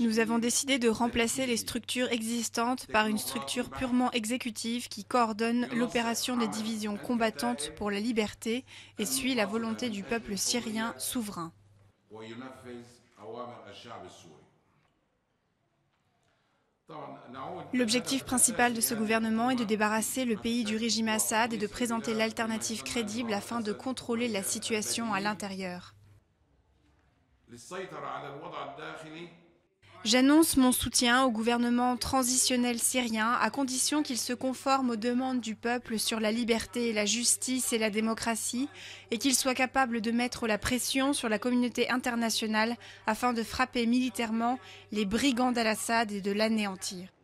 Nous avons décidé de remplacer les structures existantes par une structure purement exécutive qui coordonne l'opération des divisions combattantes pour la liberté et suit la volonté du peuple syrien souverain. L'objectif principal de ce gouvernement est de débarrasser le pays du régime Assad et de présenter l'alternative crédible afin de contrôler la situation à l'intérieur. J'annonce mon soutien au gouvernement transitionnel syrien à condition qu'il se conforme aux demandes du peuple sur la liberté, la justice et la démocratie et qu'il soit capable de mettre la pression sur la communauté internationale afin de frapper militairement les brigands d'Al-Assad et de l'anéantir.